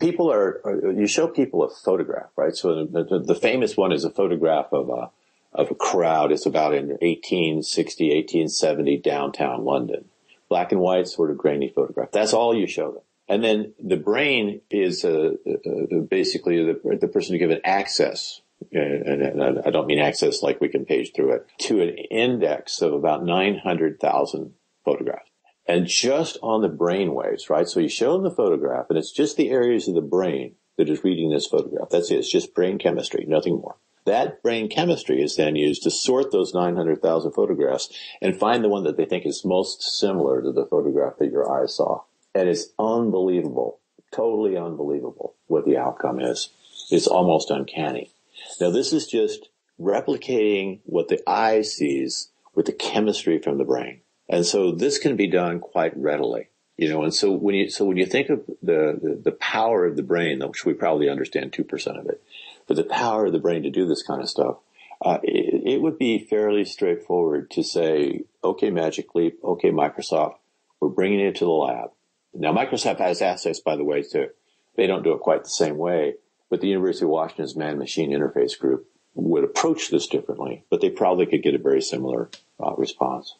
People are, are you show people a photograph, right? So the, the famous one is a photograph of a, of a crowd. It's about in eighteen sixty, eighteen seventy, downtown London. Black and white, sort of grainy photograph. That's all you show them. And then the brain is uh, uh, basically the, the person who gives it access. And I don't mean access like we can page through it, to an index of about nine hundred thousand photographs. And just on the brain waves, right? So you show them the photograph, and it's just the areas of the brain that is reading this photograph. That's it. It's just brain chemistry, nothing more. That brain chemistry is then used to sort those nine hundred thousand photographs and find the one that they think is most similar to the photograph that your eyes saw. And it's unbelievable, totally unbelievable what the outcome is. It's almost uncanny. Now, this is just replicating what the eye sees with the chemistry from the brain. And so this can be done quite readily, you know, and so when you, so when you think of the, the, the power of the brain, which we probably understand two percent of it, but the power of the brain to do this kind of stuff, uh, it, it would be fairly straightforward to say, okay, Magic Leap, okay, Microsoft, we're bringing it to the lab. Now, Microsoft has assets, by the way, too. They don't do it quite the same way. But the University of Washington's man-machine interface group would approach this differently, but they probably could get a very similar uh, response.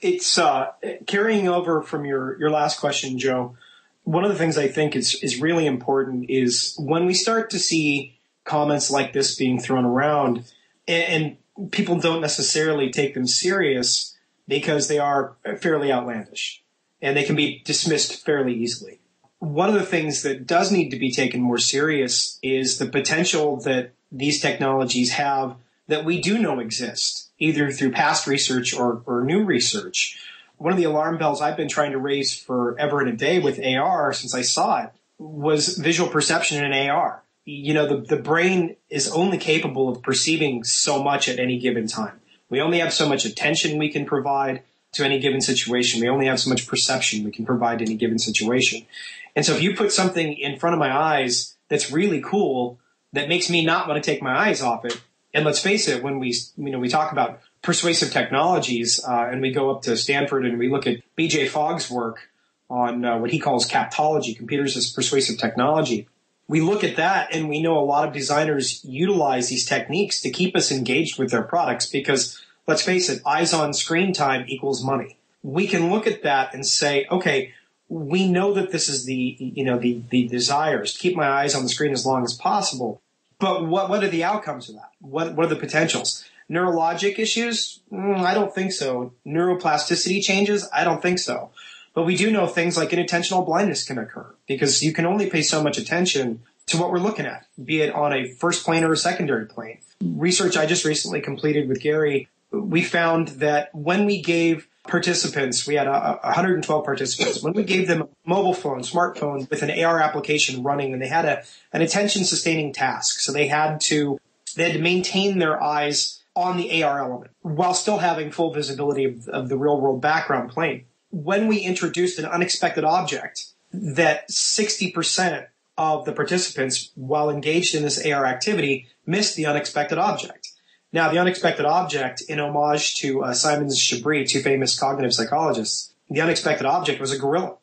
It's uh, carrying over from your, your last question, Joe. One of the things I think is, is really important is when we start to see comments like this being thrown around, and, and people don't necessarily take them serious because they are fairly outlandish and they can be dismissed fairly easily. One of the things that does need to be taken more serious is the potential that these technologies have that we do know exist, either through past research or, or new research. One of the alarm bells I've been trying to raise forever and a day with A R since I saw it was visual perception in A R. You know, the, the brain is only capable of perceiving so much at any given time. We only have so much attention we can provide to any given situation. We only have so much perception we can provide to any given situation. And so if you put something in front of my eyes that's really cool, that makes me not want to take my eyes off it, and let's face it, when we you know we talk about persuasive technologies uh, and we go up to Stanford and we look at B J Fogg's work on uh, what he calls captology, computers as persuasive technology, we look at that and we know a lot of designers utilize these techniques to keep us engaged with their products because, let's face it, eyes on screen time equals money. We can look at that and say, okay, we know that this is the, you know, the, the desires to keep my eyes on the screen as long as possible. But what, what are the outcomes of that? What, what are the potentials? Neurologic issues? Mm, I don't think so. Neuroplasticity changes? I don't think so. But we do know things like inattentional blindness can occur because you can only pay so much attention to what we're looking at, be it on a first plane or a secondary plane. Research I just recently completed with Garry, we found that when we gave participants, we had uh, one hundred twelve participants, when we gave them a mobile phone, smartphone with an A R application running, and they had a, an attention-sustaining task. So they had to they had to maintain their eyes on the A R element while still having full visibility of, of the real-world background plane. When we introduced an unexpected object, that sixty percent of the participants, while engaged in this A R activity, missed the unexpected object. Now, the unexpected object, in homage to uh, Simons Chabris, two famous cognitive psychologists, the unexpected object was a gorilla,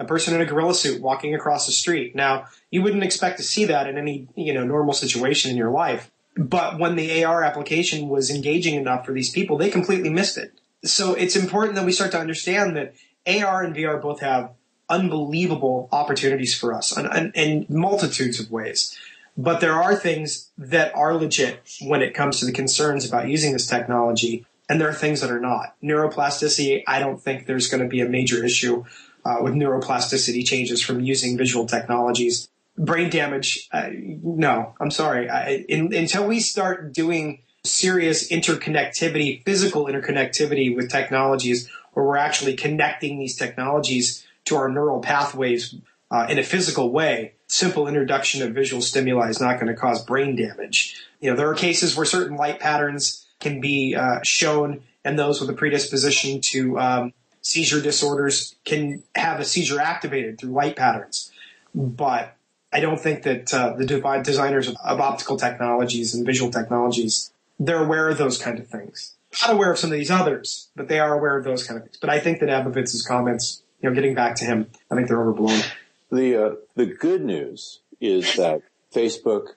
a person in a gorilla suit walking across the street. Now, you wouldn't expect to see that in any you know normal situation in your life, but when the A R application was engaging enough for these people, they completely missed it. So it's important that we start to understand that A R and V R both have unbelievable opportunities for us in multitudes of ways. But there are things that are legit when it comes to the concerns about using this technology, and there are things that are not. Neuroplasticity, I don't think there's going to be a major issue uh, with neuroplasticity changes from using visual technologies. Brain damage, uh, no, I'm sorry. I, in, until we start doing serious interconnectivity, physical interconnectivity with technologies, where we're actually connecting these technologies to our neural pathways uh, in a physical way, simple introduction of visual stimuli is not going to cause brain damage. You know, there are cases where certain light patterns can be uh, shown, and those with a predisposition to um, seizure disorders can have a seizure activated through light patterns. But I don't think that uh, the designers of optical technologies and visual technologies, they're aware of those kind of things. Not aware of some of these others, but they are aware of those kind of things. But I think that Abovitz's comments, you know, getting back to him, I think they're overblown. The uh, the good news is that Facebook,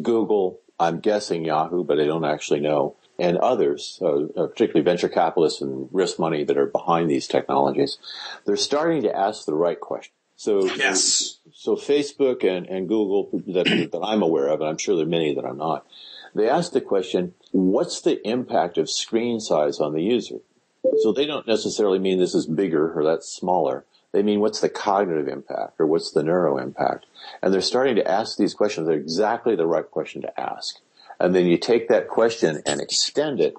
Google, I'm guessing Yahoo, but I don't actually know, and others, uh, particularly venture capitalists and risk money that are behind these technologies, they're starting to ask the right question. So, yes. so, so Facebook and, and Google that, that I'm aware of, and I'm sure there are many that I'm not, they ask the question, what's the impact of screen size on the user? So they don't necessarily mean this is bigger or that's smaller. They mean, what's the cognitive impact or what's the neuro impact? And they're starting to ask these questions. They're exactly the right question to ask. And then you take that question and extend it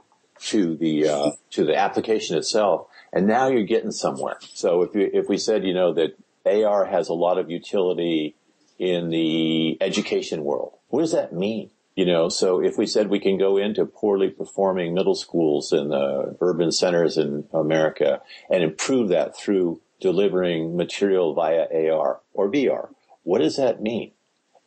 to the uh, to the application itself, and now you're getting somewhere. So if you, if we said, you know, that A R has a lot of utility in the education world, what does that mean? You know, so if we said we can go into poorly performing middle schools in the urban centers in America and improve that through delivering material via A R or V R. What does that mean?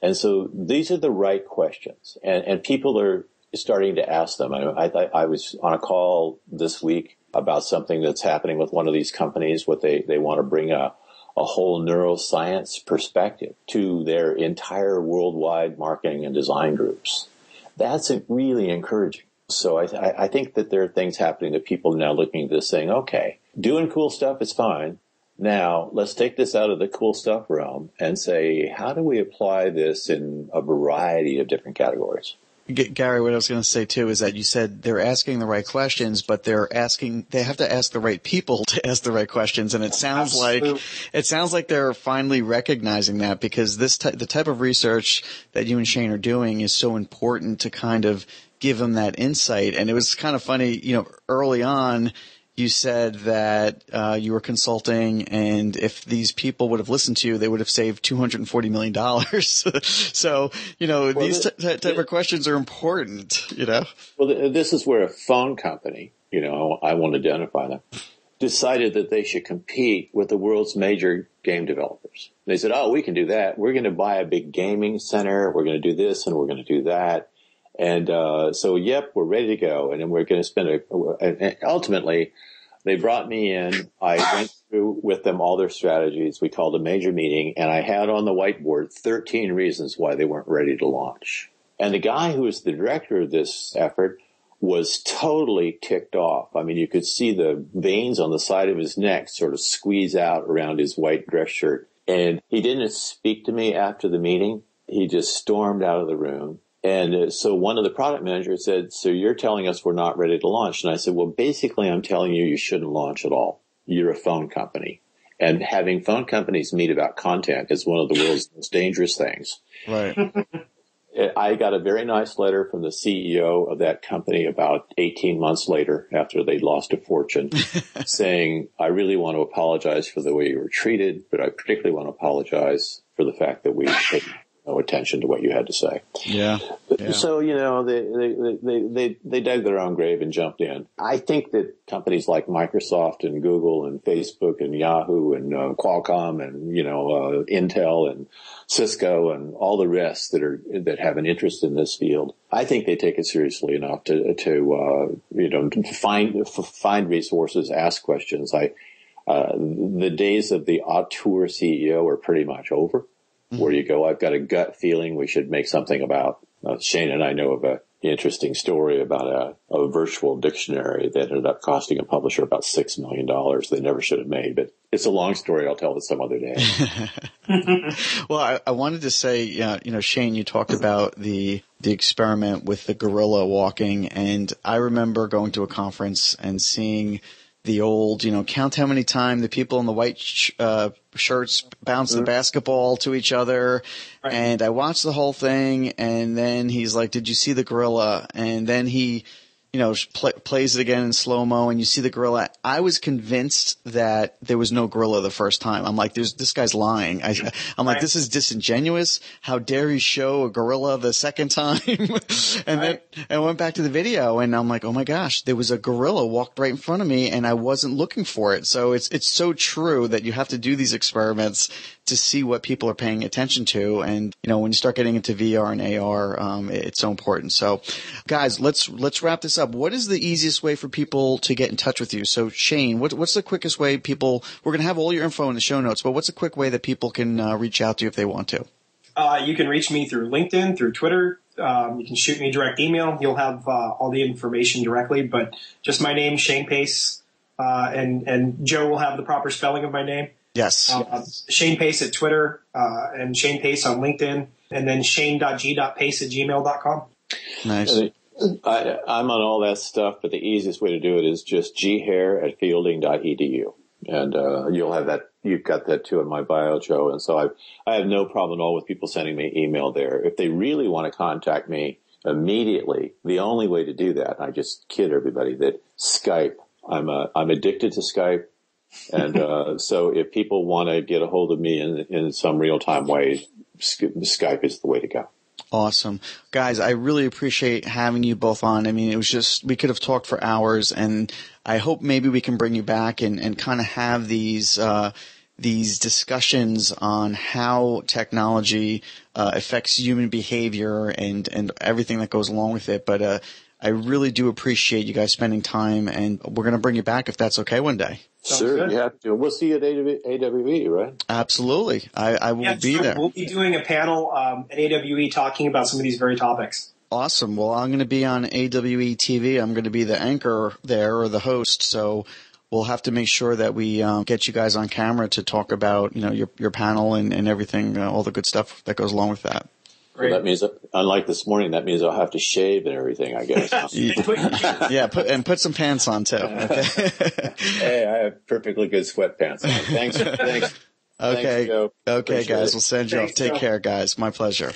And so these are the right questions, and, and people are starting to ask them. I, I, I was on a call this week about something that's happening with one of these companies, what they, they want to bring a, a whole neuroscience perspective to their entire worldwide marketing and design groups. That's really encouraging. So I, I think that there are things happening that people are now looking at this saying, okay, doing cool stuff is fine. Now, let's take this out of the cool stuff realm and say, how do we apply this in a variety of different categories? Gary, what I was going to say too is that you said they're asking the right questions, but they're asking they have to ask the right people to ask the right questions, and it sounds Absolutely. like it sounds like they're finally recognizing that, because this t- the type of research that you and Shane are doing is so important to kind of give them that insight. And it was kind of funny, you know, early on you said that uh, you were consulting, and if these people would have listened to you, they would have saved two hundred forty million dollars. So, you know, well, these this, t- type of questions are important, you know. Well, this is where a phone company, you know, I won't identify them, decided that they should compete with the world's major game developers. They said, oh, we can do that. We're going to buy a big gaming center. We're going to do this, and we're going to do that. And uh, so, yep, we're ready to go. And then we're going to spend a – ultimately, they brought me in. I went through with them all their strategies. We called a major meeting, and I had on the whiteboard thirteen reasons why they weren't ready to launch. And the guy who was the director of this effort was totally ticked off. I mean, you could see the veins on the side of his neck sort of squeeze out around his white dress shirt. And he didn't speak to me after the meeting. He just stormed out of the room. And so one of the product managers said, so you're telling us we're not ready to launch. And I said, well, basically, I'm telling you, you shouldn't launch at all. You're a phone company. And having phone companies meet about content is one of the world's most dangerous things. Right. I got a very nice letter from the C E O of that company about eighteen months later, after they lost a fortune, saying, I really want to apologize for the way you were treated, but I particularly want to apologize for the fact that we no attention to what you had to say. Yeah. yeah. So, you know, they, they, they, they, they dug their own grave and jumped in. I think that companies like Microsoft and Google and Facebook and Yahoo and uh, Qualcomm and, you know, uh, Intel and Cisco and all the rest that are, that have an interest in this field, I think they take it seriously enough to, to, uh, you know, to find, f- find resources, ask questions. I, uh, the days of the auteur C E O are pretty much over. Where you go, I've got a gut feeling we should make something about. Uh, Shane and I know of an interesting story about a, a virtual dictionary that ended up costing a publisher about six million dollars they never should have made. But it's a long story. I'll tell it some other day. Well, I, I wanted to say, uh, you know, Shane, you talked about the the experiment with the gorilla walking. And I remember going to a conference and seeing the old, you know, count how many times the people in the white sh- uh, shirts bounce mm-hmm. the basketball to each other. Right. And I watched the whole thing. And then he's like, did you see the gorilla? And then he, you know, pl- plays it again in slow-mo and you see the gorilla. I was convinced that there was no gorilla the first time. I'm like, there's this guy's lying. I, I'm like, right. This is disingenuous. How dare you show a gorilla the second time? and right. then I went back to the video and I'm like, oh my gosh, there was a gorilla walked right in front of me and I wasn't looking for it. So it's, it's so true that you have to do these experiments to see what people are paying attention to. And, you know, when you start getting into V R and A R, um, it's so important. So guys, let's, let's wrap this up. What is the easiest way for people to get in touch with you? So Shane, what, what's the quickest way people, we're going to have all your info in the show notes, but what's a quick way that people can uh, reach out to you if they want to? Uh, you can reach me through LinkedIn, through Twitter. Um, you can shoot me a direct email. You'll have uh, all the information directly, but just my name, Shane Pase, uh, and, and Joe will have the proper spelling of my name. Yes. Um, uh, Shane Pase at Twitter uh, and Shane Pase on LinkedIn, and then shane dot g dot pace at gmail dot com. Nice. Uh, I, I'm on all that stuff, but the easiest way to do it is just g hare at fielding dot e d u. And uh, you'll have that. You've got that, too, in my bio, Joe. And so I I have no problem at all with people sending me email there. If they really want to contact me immediately, the only way to do that, and I just kid everybody, that Skype, I'm a, I'm addicted to Skype. And uh, so if people want to get a hold of me in, in some real-time way, Skype is the way to go. Awesome. Guys, I really appreciate having you both on. I mean, it was just, we could have talked for hours, and I hope maybe we can bring you back and, and kind of have these, uh, these discussions on how technology, uh, affects human behavior and, and everything that goes along with it. But, uh, I really do appreciate you guys spending time, and we're going to bring you back if that's okay one day. Sounds sure, good. You have to. We'll see you at A W E, right? Absolutely. I, I will yeah, be sure. there. We'll be doing a panel um, at A W E talking about some of these very topics. Awesome. Well, I'm going to be on A W E T V. I'm going to be the anchor there, or the host, so we'll have to make sure that we um, get you guys on camera to talk about, you know, your, your panel and, and everything, you know, all the good stuff that goes along with that. Well, that means, unlike this morning, that means I'll have to shave and everything, I guess. yeah, put, and put some pants on, too. Okay. Hey, I have perfectly good sweatpants on. Thanks. Thanks. Okay, thanks, Joe. Okay, guys. It. We'll send you thanks, off. Take Joe. Care, guys. My pleasure.